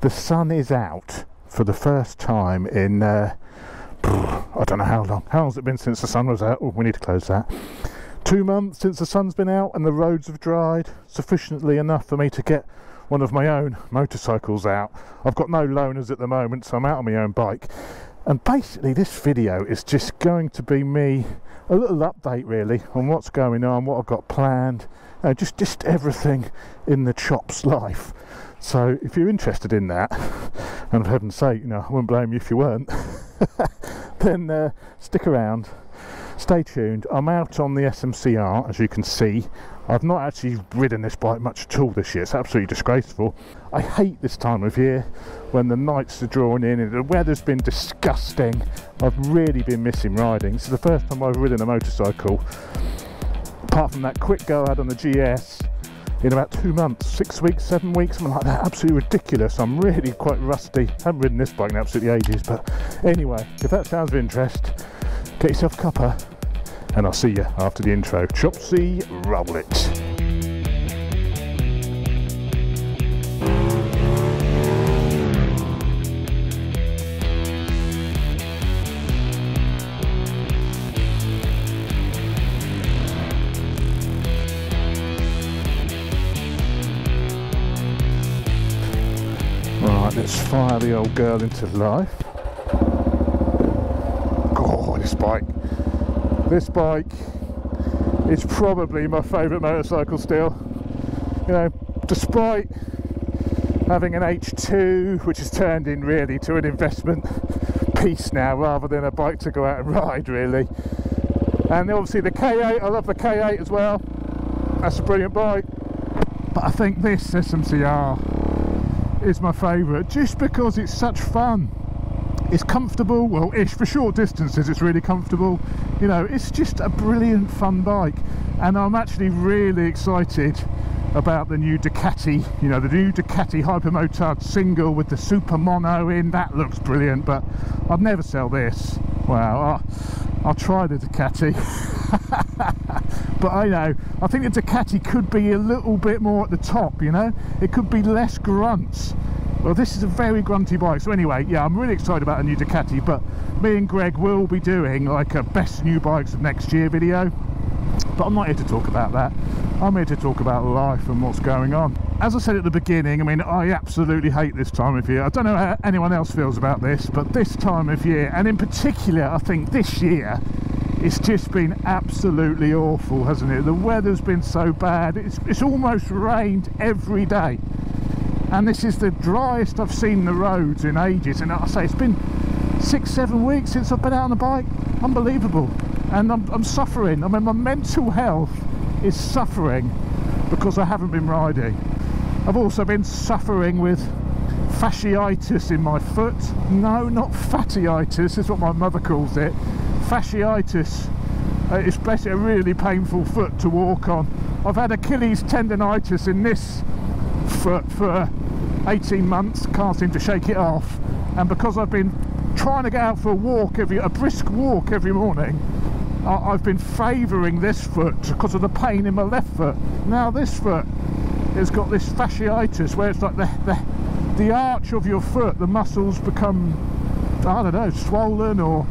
The sun is out for the first time in I don't know how long. How long's it been since the sun was out? Oh, we need to close that. 2 months since the sun's been out, and the roads have dried sufficiently enough for me to get one of my own motorcycles out. I've got no loaners at the moment, so I'm out on my own bike. And basically this video is just going to be me, a little update really on what's going on, what I've got planned, you know, just everything in the chop's life. So if you're interested in that, and for heaven's sake, you know, I wouldn't blame you if you weren't, then stick around, stay tuned. I'm out on the SMCR, as you can see. I've not actually ridden this bike much at all this year. It's absolutely disgraceful. I hate this time of year when the nights are drawing in and the weather's been disgusting. I've really been missing riding. This is the first time I've ridden a motorcycle, apart from that quick go out on the GS, in about 2 months, 6 weeks, 7 weeks, something like that. Absolutely ridiculous. I'm really quite rusty. I haven't ridden this bike in absolutely ages. But anyway, if that sounds of interest, get yourself a cuppa and I'll see you after the intro. Chopsy, roll it. Let's fire the old girl into life. Oh, this bike is probably my favourite motorcycle still. You know, despite having an H2, which has turned in really to an investment piece now rather than a bike to go out and ride really. And obviously the K8, I love the K8 as well. That's a brilliant bike. But I think this SMCR is my favourite, just because it's such fun. It's comfortable, well, ish, for short distances it's really comfortable. You know, it's just a brilliant fun bike, and I'm actually really excited about the new Ducati, you know, the new Ducati Hypermotard single with the Supermoto in. That looks brilliant, but I'd never sell this. Well, I'll try the Ducati. But I know, I think the Ducati could be a little bit more at the top, you know? It could be less grunts. Well, this is a very grunty bike. So anyway, yeah, I'm really excited about a new Ducati, but me and Greg will be doing like a best new bikes of next year video. But I'm not here to talk about that. I'm here to talk about life and what's going on. As I said at the beginning, I mean, I absolutely hate this time of year. I don't know how anyone else feels about this, but this time of year, and in particular, I think this year, it's just been absolutely awful, hasn't it? The weather's been so bad, it's almost rained every day, and this is the driest I've seen the roads in ages. And like I say, it's been 6-7 weeks since I've been out on the bike. Unbelievable. And I'm suffering. I mean, my mental health is suffering because I haven't been riding. I've also been suffering with fasciitis in my foot. No, not fattiitis is what my mother calls it. Fasciitis, it's basically a really painful foot to walk on. I've had Achilles tendonitis in this foot for 18 months, can't seem to shake it off. And because I've been trying to get out for a walk, a brisk walk every morning, I've been favouring this foot because of the pain in my left foot. Now this foot has got this fasciitis where it's like the arch of your foot, the muscles become, I don't know, swollen or,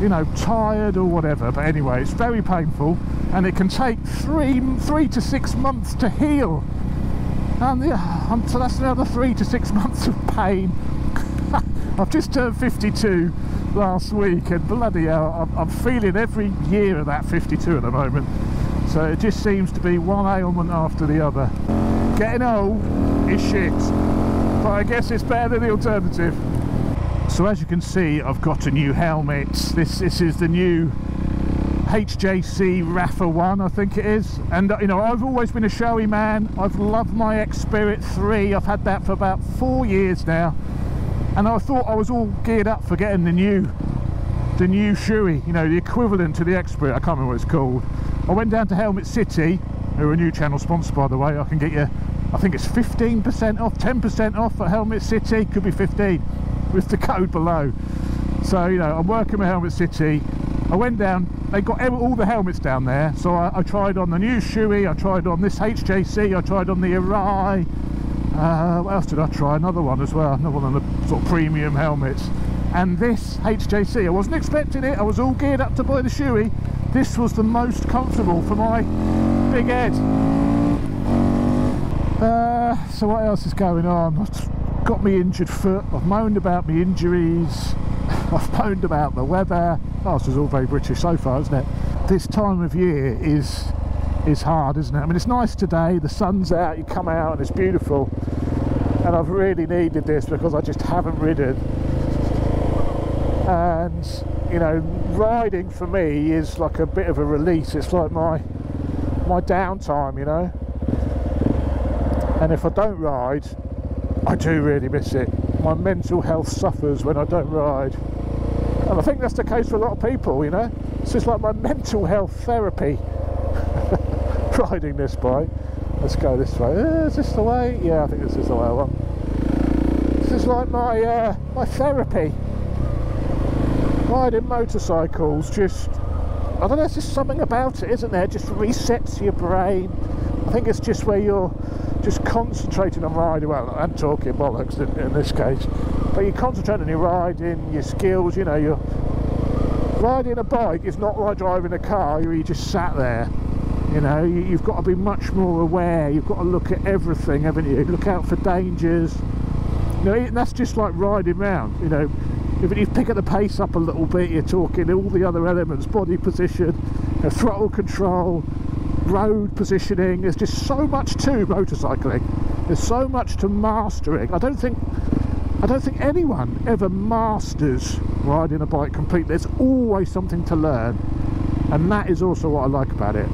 you know, tired or whatever. But anyway, it's very painful, and it can take three to six months to heal. And so that's another 3 to 6 months of pain. I've just turned 52 last week, and bloody hell, I'm feeling every year of that 52 at the moment. So it just seems to be one ailment after the other. Getting old is shit, but I guess it's better than the alternative. So as you can see, I've got a new helmet. This is the new HJC Raffa one, I think it is. And you know, I've always been a Shoei man. I've loved my X-Spirit 3. I've had that for about 4 years now, and I thought I was all geared up for getting the new Shoei, you know, the equivalent to the X-Spirit. I can't remember what it's called. I went down to Helmet City, who are a new channel sponsor, by the way. I can get you, I think it's 15% off, 10% off at Helmet City, could be 15. With the code below. So you know, I'm working with Helmet City. I went down, they got all the helmets down there, so I tried on the new Shoei, I tried on this HJC, I tried on the Arai, What else did I try? Another one as well, another one on the sort of premium helmets. And this HJC, I wasn't expecting it, I was all geared up to buy the Shoei. This was the most comfortable for my big head. So what else is going on? I've got my injured foot, I've moaned about my injuries, I've moaned about the weather. Oh, this is all very British so far, isn't it? This time of year is hard, isn't it? I mean, it's nice today, the sun's out, you come out and it's beautiful, and I've really needed this because I just haven't ridden. And you know, riding for me is like a bit of a release. It's like my downtime, you know. And if I don't ride, I do really miss it. My mental health suffers when I don't ride, and I think that's the case for a lot of people, you know. It's just like my mental health therapy. Riding this bike. Let's go this way. Is this the way? Yeah, I think this is the way I want. This is like my therapy. Riding motorcycles, just, I don't know, it's just something about it, isn't there? It just resets your brain. I think it's just where you're just concentrating on riding. Well, I'm talking bollocks in this case, but you're concentrating on your riding, your skills, you know. You're riding a bike is not like driving a car where you just sat there, you know. You've got to be much more aware, you've got to look at everything, haven't you? Look out for dangers, you know. And that's just like riding round, you know. If you pick the pace up a little bit, you're talking all the other elements, body position, you know, throttle control, road positioning. There's just so much to motorcycling. There's so much to mastering. I don't think anyone ever masters riding a bike completely. There's always something to learn, and that is also what I like about it.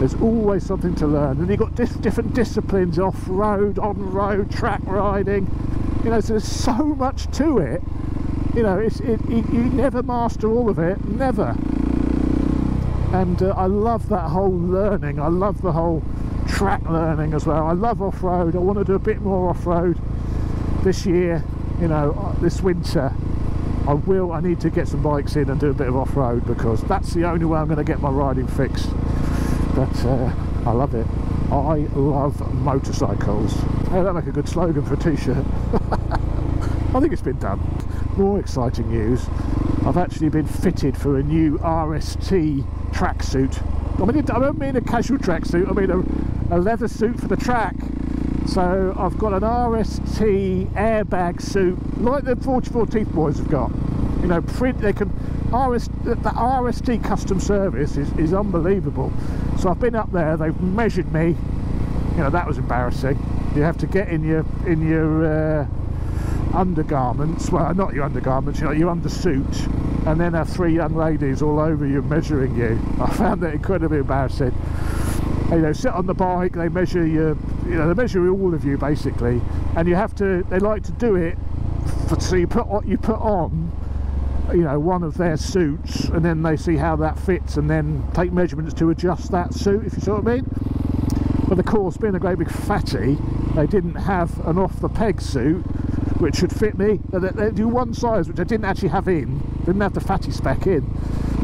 There's always something to learn, and you've got different disciplines: off-road, on-road, track riding. You know, so there's so much to it. You know, you never master all of it, never. And I love that whole learning. I love the whole track learning as well. I love off-road. I want to do a bit more off-road this year, you know, this winter. I need to get some bikes in and do a bit of off-road, because that's the only way I'm going to get my riding fixed. But I love it. I love motorcycles. Hey, that'd make a good slogan for a t-shirt. I think it's been done. More exciting news, I've actually been fitted for a new RST tracksuit. I mean, I don't mean a casual tracksuit, I mean a leather suit for the track. So I've got an RST airbag suit, like the 44 Teeth boys have got. You know, the RST custom service is unbelievable. So I've been up there, they've measured me. You know, that was embarrassing. You have to get in your undergarments, well, not your undergarments, you know, your undersuit, and then have three young ladies all over you measuring you. I found that incredibly embarrassing. And, you know, sit on the bike, they measure you, you know, they measure all of you basically, and you have to, they like to do it so you put on, you know, one of their suits, and then they see how that fits, and then take measurements to adjust that suit, if you see what I mean. But of course, being a great big fatty, they didn't have an off the peg suit which should fit me. They do one size, which I didn't actually have in, didn't have the fatty spec in.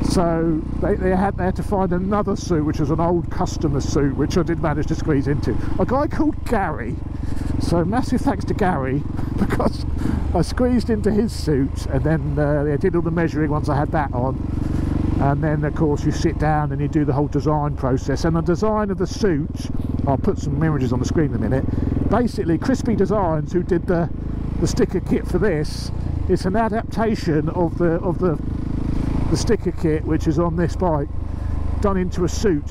So they had to find another suit, which was an old customer suit, which I did manage to squeeze into. A guy called Gary, so massive thanks to Gary, because I squeezed into his suit, and then they did all the measuring once I had that on. And then of course you sit down and you do the whole design process, and the design of the suit, I'll put some images on the screen in a minute. Basically, Crispy Designs, who did the sticker kit for this, is an adaptation of the sticker kit which is on this bike, done into a suit.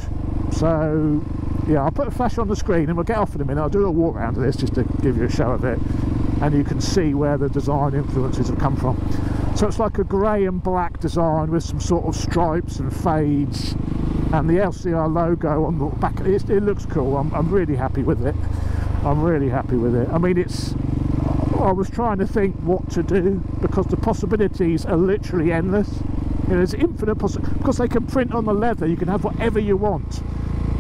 So yeah, I'll put a flash on the screen and we'll get off in a minute. I'll do a walk around of this just to give you a show of it, and you can see where the design influences have come from. So it's like a grey and black design with some sort of stripes and fades, and the LCR logo on the back. It looks cool. I'm really happy with it. I'm really happy with it. I mean, I was trying to think what to do, because the possibilities are literally endless. You know, there's infinite possibilities, because they can print on the leather, you can have whatever you want.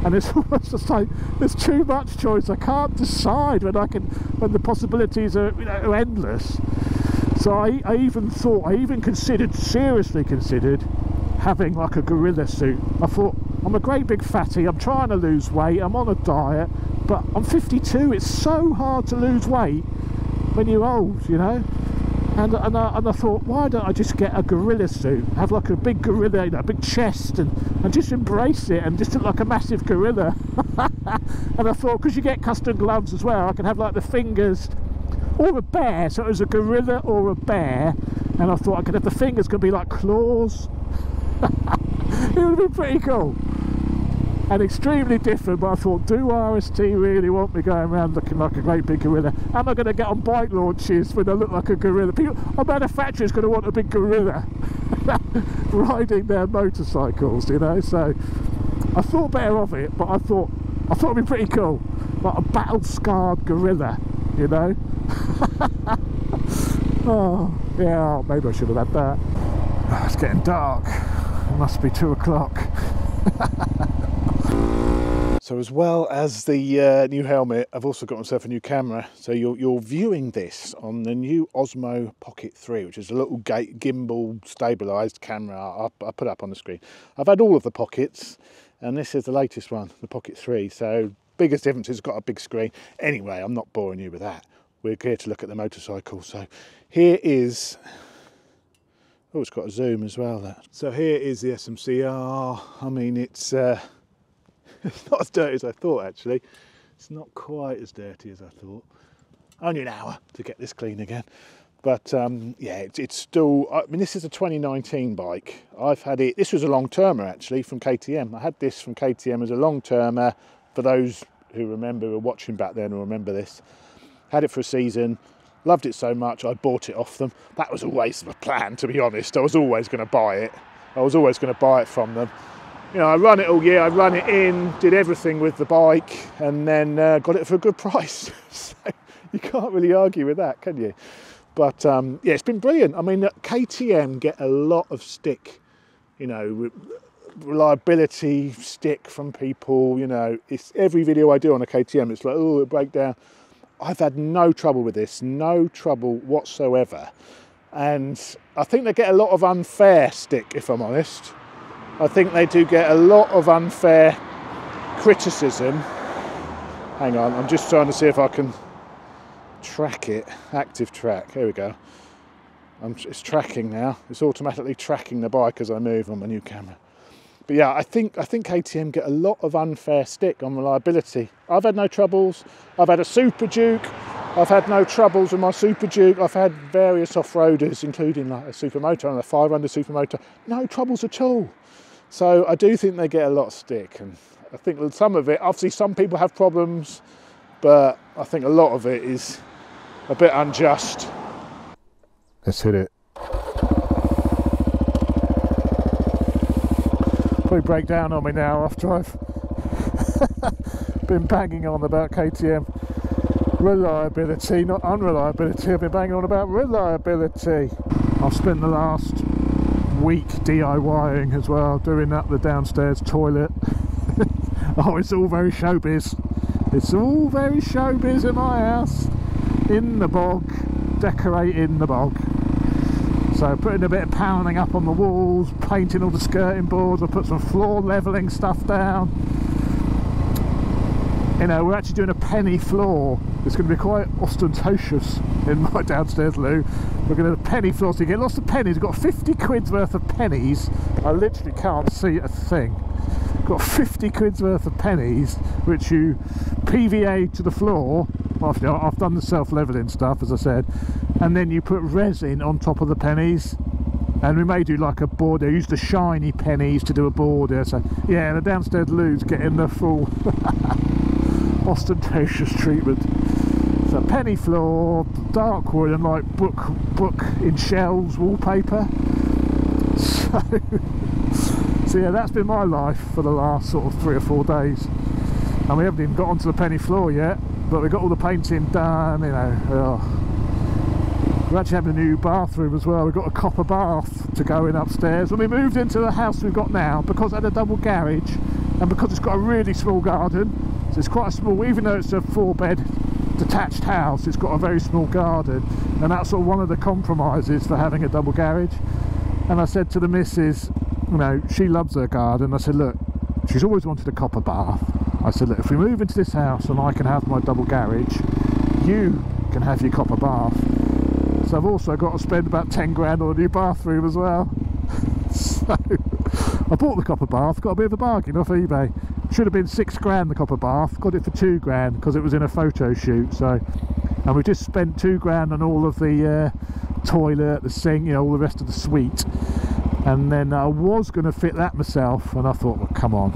And it's almost just like, there's too much choice. I can't decide when the possibilities are, you know, are endless. So I even considered, seriously considered, having like a gorilla suit. I thought, I'm a great big fatty, I'm trying to lose weight, I'm on a diet, But I'm 52, it's so hard to lose weight when you're old, you know. And I thought, why don't I just get a gorilla suit, have like a big gorilla, you know, a big chest, and just embrace it and just look like a massive gorilla. And I thought, because you get custom gloves as well, I can have like the fingers or a bear, so it was a gorilla or a bear, and I thought I could have the fingers could be like claws. It would be pretty cool and extremely different, but I thought, do RST really want me going around looking like a great big gorilla? Am I going to get on bike launches when I look like a gorilla? People, a manufacturer's going to want a big gorilla riding their motorcycles, you know. So I thought better of it, but I thought it'd be pretty cool, like a battle-scarred gorilla, you know. Oh yeah, maybe I should have had that. Oh, it's getting dark. It must be 2 o'clock. So as well as the new helmet, I've also got myself a new camera. So you're viewing this on the new Osmo Pocket 3, which is a little gimbal stabilised camera I put up on the screen. I've had all of the Pockets, and this is the latest one, the Pocket 3. So biggest difference is it's got a big screen. Anyway, I'm not boring you with that. We're here to look at the motorcycle. So here is... Oh, it's got a zoom as well, that. So here is the SMCR. I mean, it's not as dirty as I thought, actually. It's not quite as dirty as I thought. Only an hour to get this clean again. But yeah, it's still, I mean, this is a 2019 bike. I've had it, this was a long-termer actually from KTM. I had this from KTM as a long-termer. For those who remember, who were watching back then, will remember this. Had it for a season, loved it so much, I bought it off them. That was always the plan, to be honest. I was always gonna buy it. I was always gonna buy it from them. You know, I run it all year, I run it in, did everything with the bike, and then got it for a good price. So you can't really argue with that, can you? But yeah, it's been brilliant. I mean, KTM get a lot of stick, you know, reliability stick from people, you know. It's every video I do on a KTM, it's like, oh, it'll break down. I've had no trouble with this, no trouble whatsoever. And I think they get a lot of unfair stick, if I'm honest. I think they do get a lot of unfair criticism. Hang on, I'm just trying to see if I can track it. Active track, here we go. It's tracking now. It's automatically tracking the bike as I move on my new camera. But yeah, I think KTM get a lot of unfair stick on reliability. I've had no troubles. I've had a Super Duke. I've had no troubles with my Super Duke. I've had various off-roaders, including like a Supermoto and a 500 Supermoto. No troubles at all. So I do think they get a lot of stick. And I think some of it, obviously some people have problems, but I think a lot of it is a bit unjust. Let's hit it. Break down on me now after I've been banging on about KTM reliability, not unreliability. I've been banging on about reliability. I've spent the last week DIYing as well, doing up the downstairs toilet. Oh, it's all very showbiz. It's all very showbiz in my house. In the bog, decorating the bog. So putting a bit of pounding up on the walls, painting all the skirting boards, I put some floor levelling stuff down. You know, we're actually doing a penny floor. It's going to be quite ostentatious in my downstairs loo. We're going to do a penny floor, so you get lots of pennies. I've got 50 quid's worth of pennies. I literally can't see a thing. Got 50 quid's worth of pennies, which you PVA to the floor. After I've done the self-leveling stuff, as I said, and then you put resin on top of the pennies, and we may do like a border. I use the shiny pennies to do a border. So yeah, the downstairs loo's getting the full ostentatious treatment. So penny floor, dark wood, and like book in shelves wallpaper. So yeah, that's been my life for the last sort of 3 or 4 days, and we haven't even got onto the penny floor yet. But we got all the painting done, you know. Oh. We're actually having a new bathroom as well. We've got a copper bath to go in upstairs. When we moved into the house we've got now, because it had a double garage and because it's got a really small garden, so it's quite a small, even though it's a 4-bed detached house, it's got a very small garden, and that's sort of one of the compromises for having a double garage. And I said to the missus, you know, she loves her garden. I said, look, she's always wanted a copper bath. I said, look, if we move into this house and I can have my double garage, you can have your copper bath. So I've also got to spend about 10 grand on a new bathroom as well. So I bought the copper bath, got a bit of a bargain off eBay. Should have been 6 grand the copper bath, got it for 2 grand because it was in a photo shoot. So, and we just spent 2 grand on all of the toilet, the sink, you know, all the rest of the suite. And then I was going to fit that myself, and I thought, well, come on,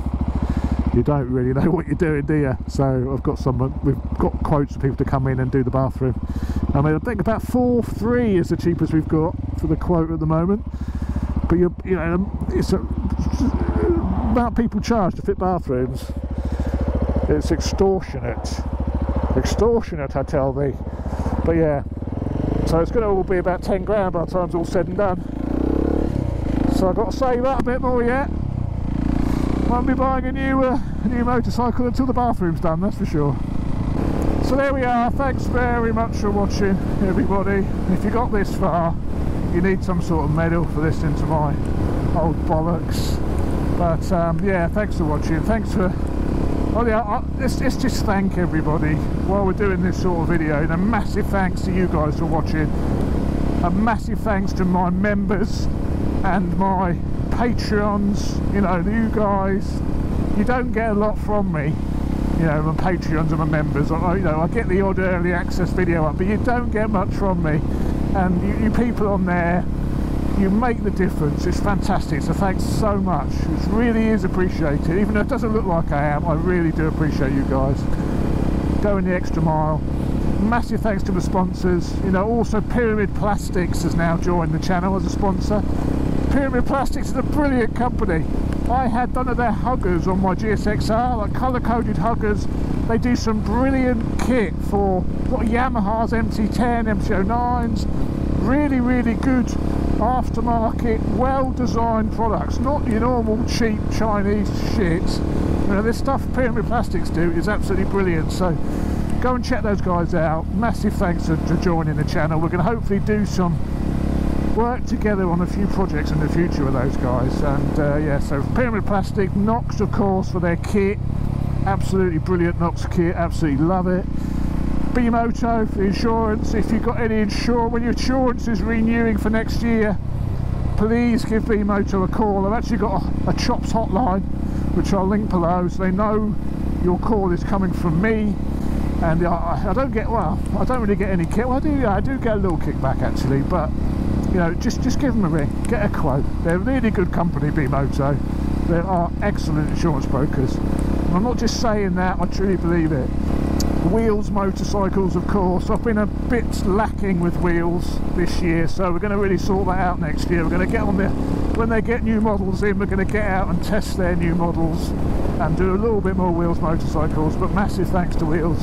you don't really know what you're doing, do you? So I've got someone, we've got quotes for people to come in and do the bathroom. I mean, I think about 4.3 is the cheapest we've got for the quote at the moment. But you know, it's about people charge to fit bathrooms. It's extortionate, extortionate, I tell thee. But yeah, so it's going to all be about 10 grand by the time it's all said and done. So I've got to save up a bit more yet. Won't be buying a new motorcycle until the bathroom's done, that's for sure. So there we are. Thanks very much for watching, everybody. If you got this far, you need some sort of medal for listening to my old bollocks. But yeah, thanks for watching. Thanks for... Well, yeah, let's just thank everybody while we're doing this sort of video. And a massive thanks to you guys for watching. A massive thanks to my members and my Patreons, you know, you guys. You don't get a lot from me, you know, my Patreons and my members. You know, I get the odd early access video up, but you don't get much from me. And you people on there, you make the difference. It's fantastic, so thanks so much. It really is appreciated. Even though it doesn't look like I am, I really do appreciate you guys going the extra mile. Massive thanks to the sponsors. You know, also Pyramid Plastics has now joined the channel as a sponsor. Pyramid Plastics is a brilliant company. I had none of their huggers on my GSXR, like colour-coded huggers. They do some brilliant kit for what Yamaha's MT10, MC09s. Really, really good aftermarket, well-designed products. Not your normal cheap Chinese shit. You know, this stuff Pyramid Plastics do is absolutely brilliant. So go and check those guys out. Massive thanks for joining the channel. We're going to hopefully do some work together on a few projects in the future with those guys. And yeah, so Pyramid Plastic, Knox of course for their kit, absolutely brilliant Knox kit, absolutely love it. BeMoto for the insurance. If you've got any insurance, when your insurance is renewing for next year, please give BeMoto a call. I've actually got a CHOPS hotline which I'll link below, so they know your call is coming from me. And I don't get, well, I don't really get any kick. Well, I do get a little kickback actually, but you know, just give them a ring, get a quote. They're a really good company, BeMoto. They are excellent insurance brokers. And I'm not just saying that, I truly believe it. Wheels Motorcycles, of course. I've been a bit lacking with Wheels this year, so we're going to really sort that out next year. We're going to get on there, when they get new models in, we're going to get out and test their new models and do a little bit more Wheels Motorcycles, but massive thanks to Wheels.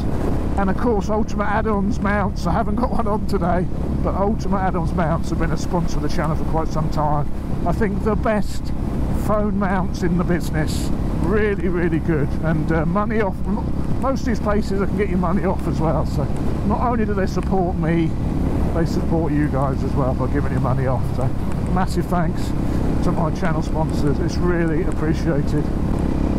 And of course, Ultimate Add-ons mounts. I haven't got one on today, but Ultimate Add-ons mounts have been a sponsor of the channel for quite some time. I think the best phone mounts in the business. Really, really good. And money off, most of these places I can get your money off as well. So not only do they support me, they support you guys as well by giving you money off. So massive thanks to my channel sponsors. It's really appreciated.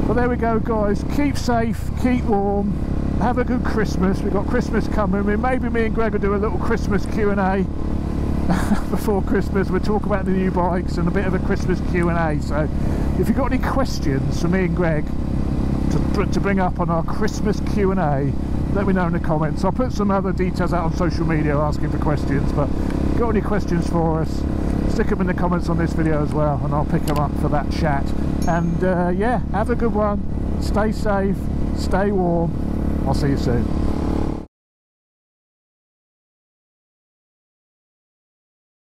But there we go, guys. Keep safe, keep warm. Have a good Christmas. We've got Christmas coming. Maybe me and Greg will do a little Christmas Q&A before Christmas. We'll talk about the new bikes and a bit of a Christmas Q&A. So if you've got any questions for me and Greg to bring up on our Christmas Q&A, let me know in the comments. I'll put some other details out on social media asking for questions, but if you've got any questions for us, stick them in the comments on this video as well, and I'll pick them up for that chat. And yeah, have a good one. Stay safe, stay warm. I'll see you soon.